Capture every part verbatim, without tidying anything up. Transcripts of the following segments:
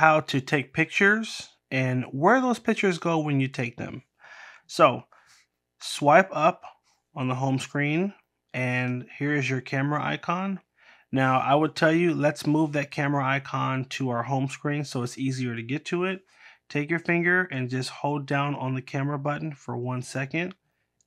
how to take pictures and where those pictures go when you take them. So swipe up on the home screen and here is your camera icon. Now I would tell you, let's move that camera icon to our home screen so it's easier to get to it. Take your finger and just hold down on the camera button for one second.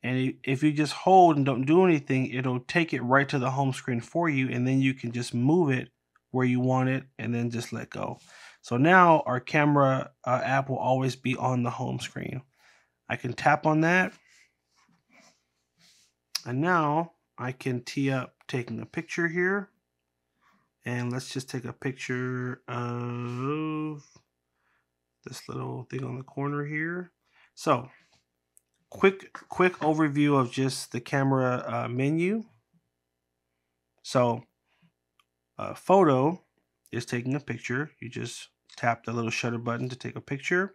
And if you just hold and don't do anything, it'll take it right to the home screen for you. And then you can just move it where you want it and then just let go. So now our camera uh, app will always be on the home screen. I can tap on that. And now I can tee up taking a picture here. And let's just take a picture of this little thing on the corner here. So quick, quick overview of just the camera uh, menu. So uh, photo is taking a picture. You just tap the little shutter button to take a picture,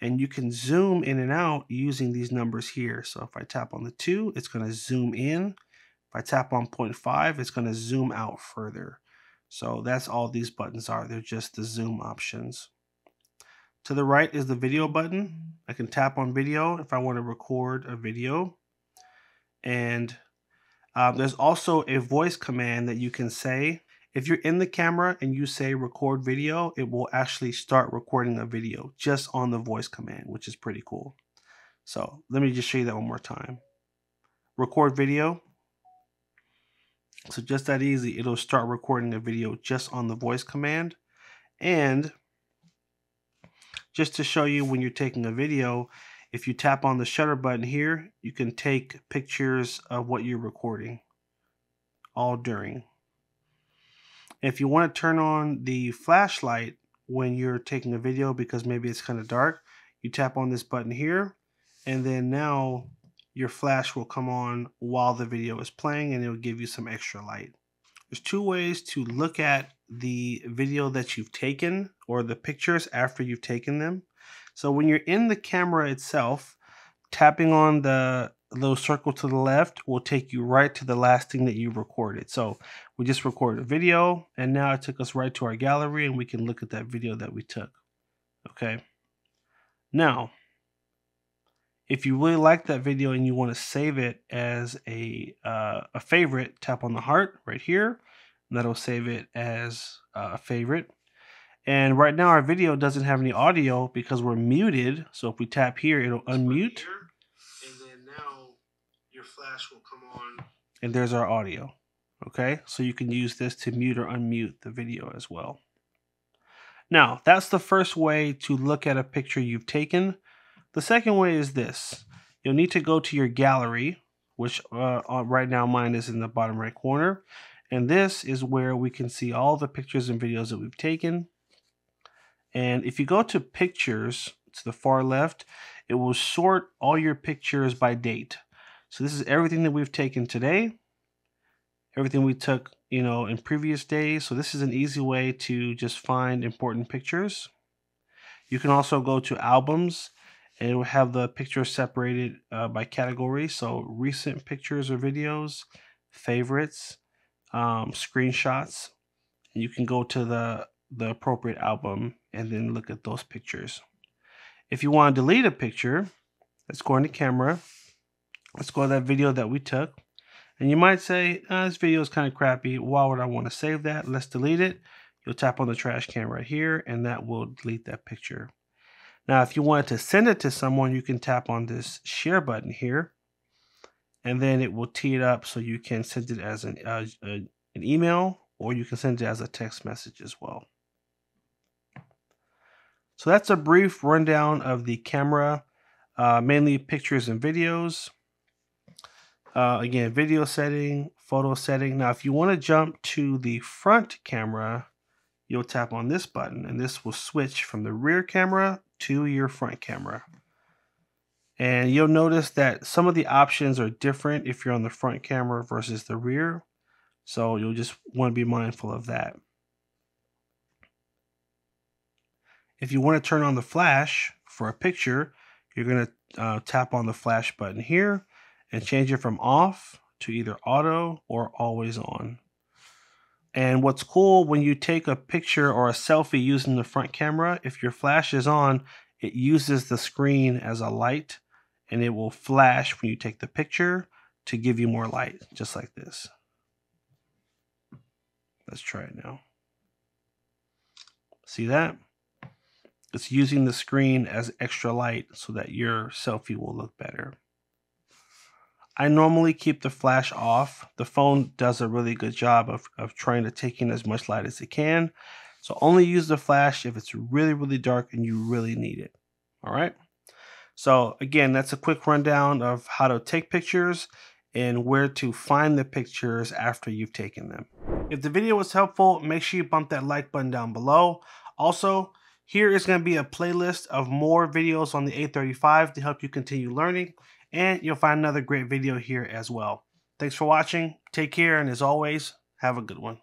and you can zoom in and out using these numbers here. So if I tap on the two, it's going to zoom in. If I tap on point five, it's going to zoom out further. So that's all these buttons are. They're just the zoom options. To the right is the video button. I can tap on video if I want to record a video. And uh, there's also a voice command that you can say. If you're in the camera and you say record video, it will actually start recording a video just on the voice command, which is pretty cool. So let me just show you that one more time. Record video. So just that easy, it'll start recording a video just on the voice command. And just to show you, when you're taking a video, if you tap on the shutter button here, you can take pictures of what you're recording all during. If you want to turn on the flashlight when you're taking a video because maybe it's kind of dark, you tap on this button here, and then now your flash will come on while the video is playing and it'll give you some extra light. There's two ways to look at the video that you've taken or the pictures after you've taken them. So when you're in the camera itself, tapping on the little circle to the left will take you right to the last thing that you recorded. So we just recorded a video and now it took us right to our gallery and we can look at that video that we took. Okay. Now, if you really like that video and you want to save it as a, uh, a favorite, tap on the heart right here. And that'll save it as uh, a favorite. And right now our video doesn't have any audio because we're muted. So if we tap here, it'll unmute. Here, and then now your flash will come on. And there's our audio. Okay, so you can use this to mute or unmute the video as well. Now, that's the first way to look at a picture you've taken. The second way is this. You'll need to go to your gallery, which uh, right now mine is in the bottom right corner. And this is where we can see all the pictures and videos that we've taken. And if you go to pictures, to the far left, it will sort all your pictures by date. So this is everything that we've taken today, everything we took, you know, in previous days. So this is an easy way to just find important pictures. You can also go to albums. And it will have the pictures separated uh, by category. So recent pictures or videos, favorites, um, screenshots. And you can go to the, the appropriate album and then look at those pictures. If you want to delete a picture, let's go into camera. Let's go to that video that we took. And you might say, oh, this video is kind of crappy. Why would I want to save that? Let's delete it. You'll tap on the trash can right here and that will delete that picture. Now, if you wanted to send it to someone, you can tap on this share button here, and then it will tee it up so you can send it as an, uh, a, an email, or you can send it as a text message as well. So that's a brief rundown of the camera, uh, mainly pictures and videos. Uh, again, video setting, photo setting. Now, if you want to jump to the front camera, you'll tap on this button, and this will switch from the rear camera to your front camera. And you'll notice that some of the options are different if you're on the front camera versus the rear. So you'll just want to be mindful of that. If you want to turn on the flash for a picture, you're going to uh, tap on the flash button here and change it from off to either auto or always on. And what's cool, when you take a picture or a selfie using the front camera, if your flash is on, it uses the screen as a light, and it will flash when you take the picture to give you more light, just like this. Let's try it now. See that? It's using the screen as extra light so that your selfie will look better. I normally keep the flash off. The phone does a really good job of, of trying to take in as much light as it can. So only use the flash if it's really, really dark and you really need it. All right. So again, that's a quick rundown of how to take pictures and where to find the pictures after you've taken them. If the video was helpful, make sure you bump that like button down below. Also, here is going to be a playlist of more videos on the A thirty-five to help you continue learning, and you'll find another great video here as well. Thanks for watching, take care, and as always, have a good one.